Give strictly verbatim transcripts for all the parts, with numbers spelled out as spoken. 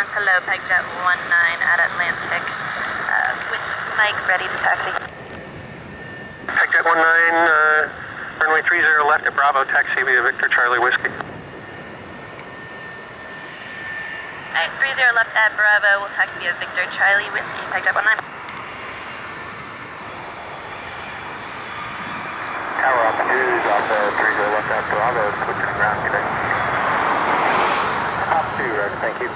Airlines, hello, Pegjet one nine at Atlantic, uh, with Mike ready to taxi. Pegjet one nine, uh, runway three zero left at Bravo, taxi via Victor Charlie Whiskey. Alright, three zero left at Bravo, we'll taxi via Victor Charlie Whiskey, Pegjet one nine. Tower up two, Delta three zero left at Bravo, switching ground today. Thank you.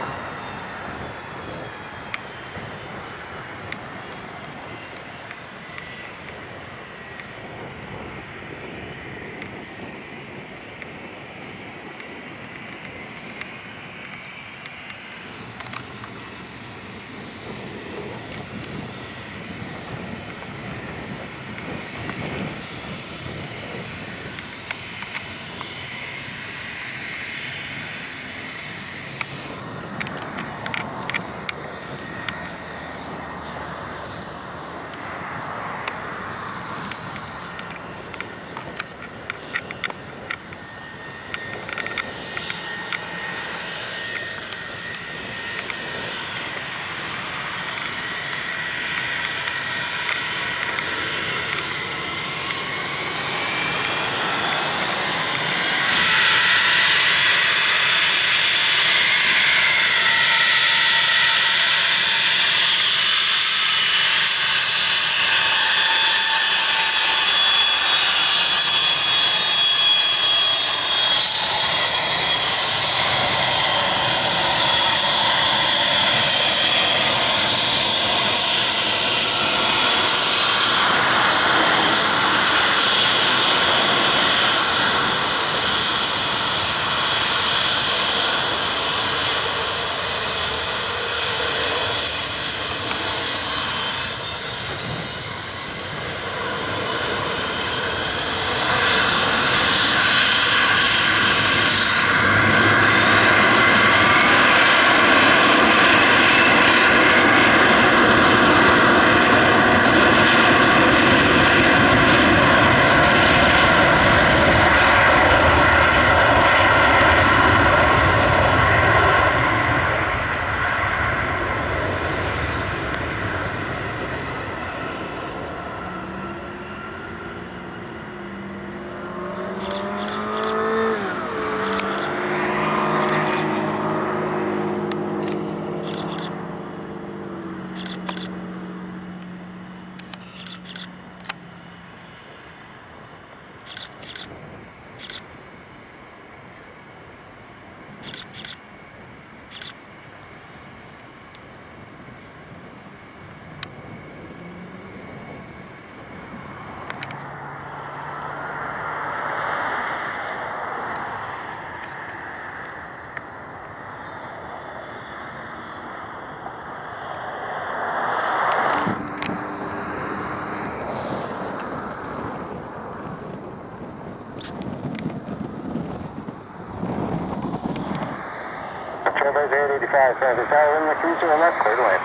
eight eighty-five, Travis, I am the cruiser left, clear to land.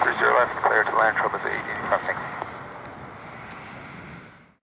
Cruiser left, clear to land, Travis eight eighty-five, thank you.